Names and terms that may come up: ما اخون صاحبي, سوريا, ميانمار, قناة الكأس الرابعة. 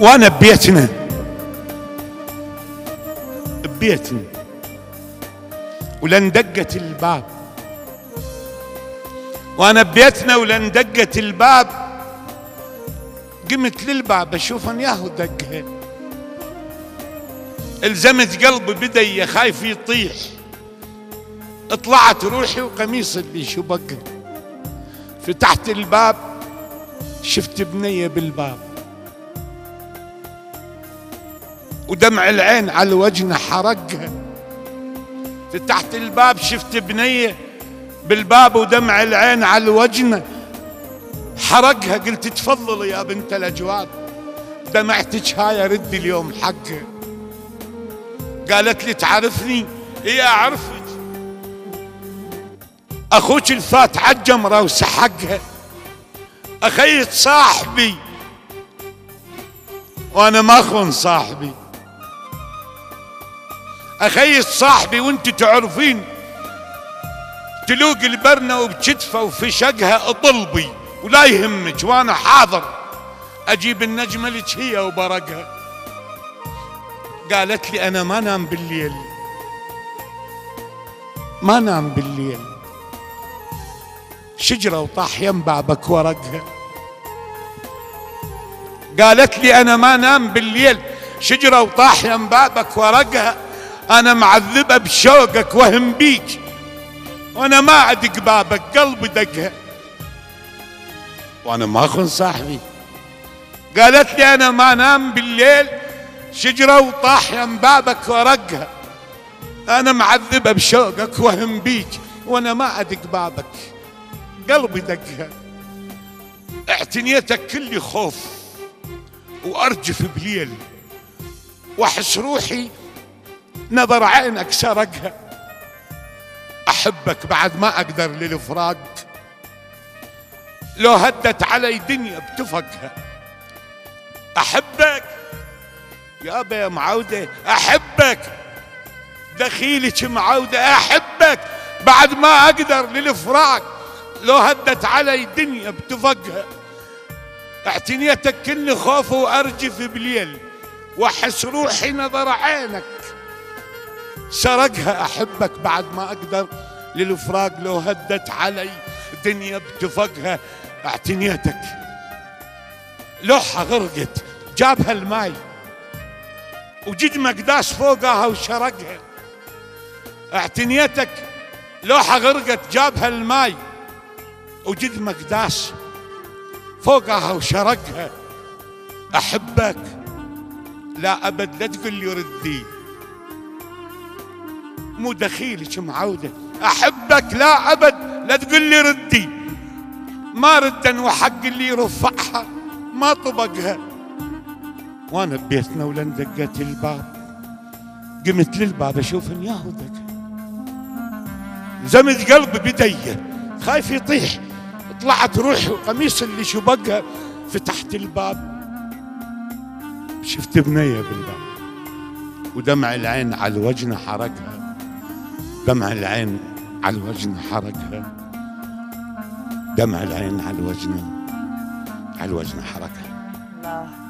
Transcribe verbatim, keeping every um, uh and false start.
وانا ببيتنا ببيتنا ولن دقت الباب، وانا ببيتنا ولن دقت الباب، قمت للباب اشوف ان ياهو دقها، الزمت قلبي بدي خايف يطيح، طلعت روحي وقميص اللي شو بقى، فتحت الباب شفت بنيه بالباب ودمع العين على وجهنا حرقها. فتحت الباب شفت بنيه بالباب ودمع العين على وجهنا حرقها. قلت تفضلي يا بنت الاجواد، دمعتك هاي ردي اليوم حقها. قالت لي تعرفني؟ اي اعرفك، اخوك الفات عالجمره وسحقها، اخيت صاحبي وانا ما اخون صاحبي، اخيت صاحبي وانت تعرفين تلوق البرنه وبكتفه وفي شقها اطلبي ولا يهمك، وانا حاضر اجيب النجمه لك هي وبرقها. قالت لي انا ما نام بالليل، ما نام بالليل، شجرة وطاح يم بابك ورقها. قالت لي أنا ما نام بالليل، شجرة وطاح يم بابك ورقها، أنا معذبة بشوقك وهم بيك، وأنا ما أدق بابك قلبي دقها، وأنا ما أخون صاحبي. قالت لي أنا ما نام بالليل، شجرة وطاح يم بابك ورقها، أنا معذبة بشوقك وهم بيك، وأنا ما أدق بابك قلبي دقها. اعتنيتك كلي خوف وارجف بليل، واحس روحي نظر عينك سرقها، احبك بعد ما اقدر للفراق، لو هدت علي دنيا بتفقها، احبك يابا يا معوده، احبك دخيلك معوده، احبك بعد ما اقدر للفراق، لو هدت علي دنيا بتفقها، اعتنيتك كل خوف وارجف بليل، واحس روحي نظر عينك سرقها، احبك بعد ما اقدر للفراق، لو هدت علي دنيا بتفقها، اعتنيتك لوحه غرقت جابها الماي وجد مقداس فوقها وشرقها، اعتنيتك لوحه غرقت جابها الماي وجد مقداس فوقها وشرقها، احبك لا ابد لا تقول لي ردي، مو دخيلك معوده، احبك لا ابد لا تقول لي ردي، ما ردا وحق اللي رفعها ما طبقها. وانا ببيتنا ولن دقت الباب، قمت للباب اشوف ان ياهو دق، زمد قلبي بديه خايف يطيح، طلعت روحي وقميص اللي شبقها، فتحت الباب شفت بنيه بالباب ودمع العين على وجهنا حرقها، دمع العين على وجهنا حرقها، دمع العين على وجهنا على وجهنا حرقها.